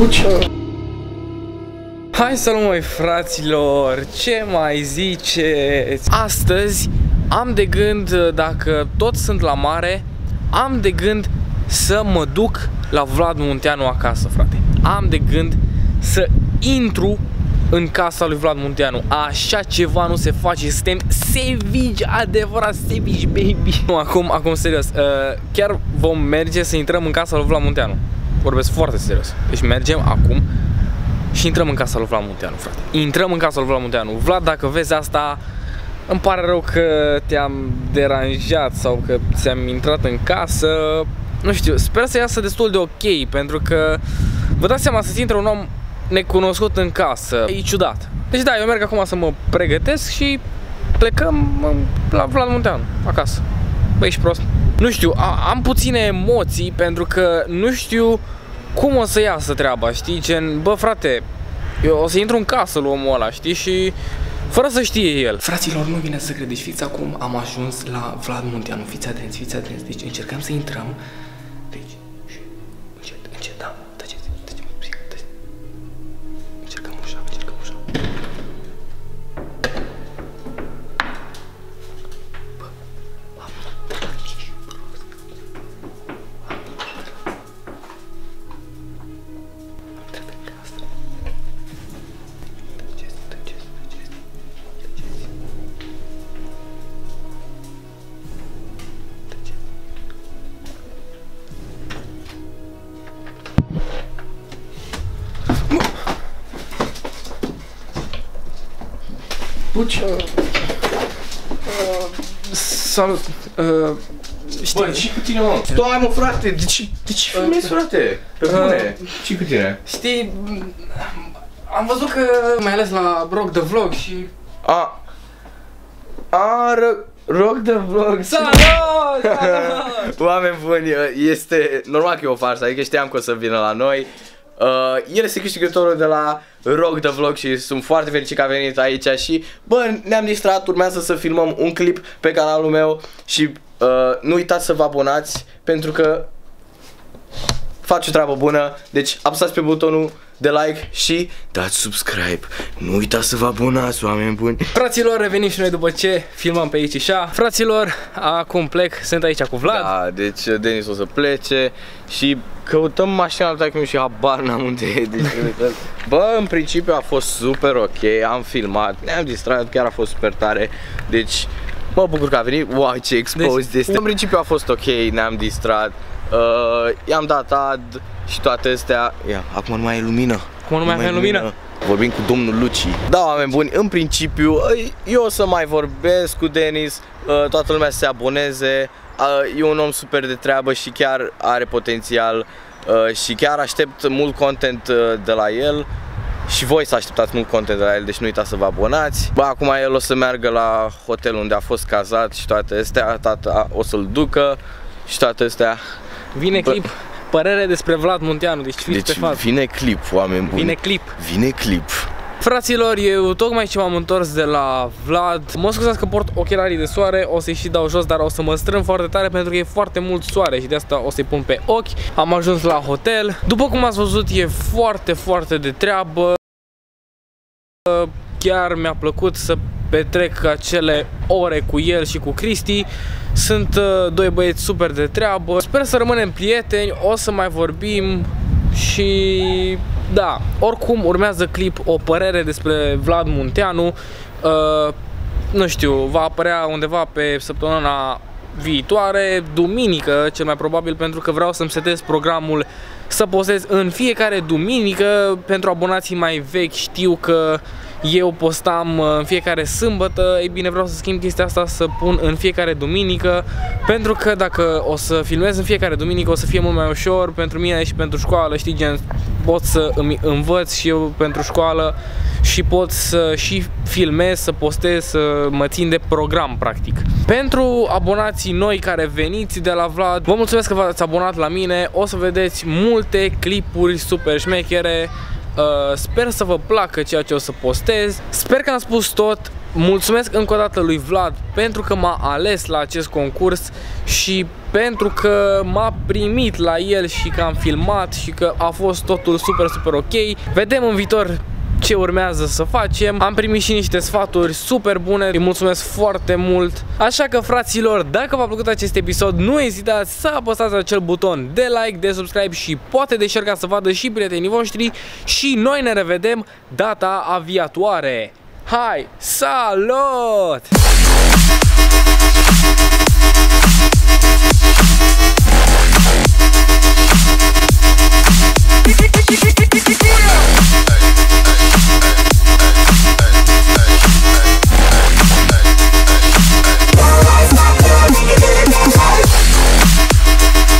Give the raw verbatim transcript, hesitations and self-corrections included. bucea. Hai să luăm, măi, fraților, ce mai ziceți? Astăzi am de gând, dacă tot sunt la mare, am de gând să mă duc la Vlad Munteanu acasă, frate. Am de gând să intru în casa lui Vlad Munteanu. Așa ceva nu se face, suntem sevigi, adevărat sevigi, baby. Nu, acum, acum serios, uh, chiar vom merge să intrăm în casa lui Vlad Munteanu. Vorbesc foarte serios. Deci mergem acum și intrăm în casa lui Vlad Munteanu, frate. Intrăm în casa lui Vlad Munteanu. Vlad, dacă vezi asta, îmi pare rău că te-am deranjat sau că ți-am intrat în casă. Nu știu, sper să iasă destul de ok, pentru că vă dați seama, să-ți intre un om necunoscut în casă e ciudat. Deci da, eu merg acum să mă pregătesc și plecăm la Vlad Munteanu, acasă. Băi, ești prost. Nu știu, am puține emoții pentru că nu știu cum o să iasă treaba, știi? Gen, bă, frate, eu o să intru în casă lui omul ăla, știi? Și fără să știe el. Fraților, nu vine să credeți, fiți acum, am ajuns la Vlad Munteanu. Fiți atenți, fiți atenți. Deci încercăm să intrăm. Deci, încet, încet, da. Tăceți, tăceți, tăceți. Încercăm ușa, încercăm ușa. Bă, am intrat, ești prost. Am intrat. Am intrat în casă. Tăceți, tăceți, tăceți. Tăceți. Bucea. Uh, salut. Uh, știi? Bă, ce cu tine, mă? Stai, mă, frate, de ce, de ce filmezi, frate? Pe bune, uh, ce cu tine? Știi, am văzut că mai ales la ROCK THE VLOG și... A... A... ROCK THE VLOG. Salut! Salut! Oameni buni, este normal că e o farsă, adică știam că o să vină la noi. Uh, el este câștigătorul de la ROCK THE VLOG și sunt foarte fericit că a venit aici și, bă, ne-am distrat, urmează să filmăm un clip pe canalul meu și uh, nu uitați să vă abonați pentru că faci o treabă bună, deci apăsați pe butonul de like și dați subscribe. Nu uitați să vă abonați, oameni buni. Fraților, revenim și noi după ce filmăm pe aici și a. Fraților, acum plec, sunt aici cu Vlad. Da, deci Denis o să plece și căutăm mașina lui și habar n-am unde e. Deci, bă, în principiu a fost super ok, am filmat, ne-am distrat, chiar a fost super tare. Deci, mă bucur că a venit, wow, ce expost este. În principiu a fost ok, ne-am distrat. Uh, I-am dat ad și toate astea. Ia, acum nu mai e lumină. Acum nu mai e lumină. lumină Vorbim cu domnul Luci. Da, oameni buni, în principiu eu o să mai vorbesc cu Denis. uh, Toată lumea să se aboneze. uh, E un om super de treabă și chiar are potențial. uh, Și chiar aștept mult content uh, de la el. Și voi să așteptați mult content de la el, deci nu uitați să vă abonați. Bă, acum el o să meargă la hotel unde a fost cazat și toate astea. Tata o să-l ducă și toate astea. Vine clip, bă, părere despre Vlad Munteanu, deci fiți deci pe față. Vine clip, oameni buni. Vine clip. Vine clip. Fraților, eu tocmai ce m-am întors de la Vlad. Mă scuzați că port ochelarii de soare, o să-i și dau jos, dar o să mă strâng foarte tare pentru că e foarte mult soare și de asta o să-i pun pe ochi. Am ajuns la hotel. După cum ați văzut, e foarte, foarte de treabă. Chiar mi-a plăcut să petrec acele ore cu el și cu Cristi. Sunt uh, doi băieți super de treabă. Sper să rămânem prieteni, o să mai vorbim. Și da, oricum urmează clip, o părere despre Vlad Munteanu. uh, Nu știu, va apărea undeva pe săptămâna viitoare, duminică cel mai probabil, pentru că vreau să-mi setez programul să postez în fiecare duminică. Pentru abonații mai vechi știu că eu postam în fiecare sâmbătă. Ei bine, vreau să schimb chestia asta, să pun în fiecare duminică, pentru că dacă o să filmez în fiecare duminică o să fie mult mai ușor pentru mine și pentru școală, știi, gen, pot să îmi învăț și eu pentru școală și pot să și filmez, să postez, să mă țin de program, practic. Pentru abonații noi care veniți de la Vlad, vă mulțumesc că v-ați abonat la mine, o să vedeți multe clipuri super șmechere. Uh, sper să vă placă ceea ce o să postez. Sper că am spus tot. Mulțumesc încă o dată lui Vlad pentru că m-a ales la acest concurs și pentru că m-a primit la el și că am filmat și că a fost totul super, super ok. Vedem în viitor ce urmează să facem. Am primit și niște sfaturi super bune, îi mulțumesc foarte mult. Așa că, fraților, dacă v-a plăcut acest episod, nu ezitați să apăsați acel buton de like, de subscribe și poate de share ca să vadă și prietenii voștri. Și noi ne revedem data viitoare. Hai, salut!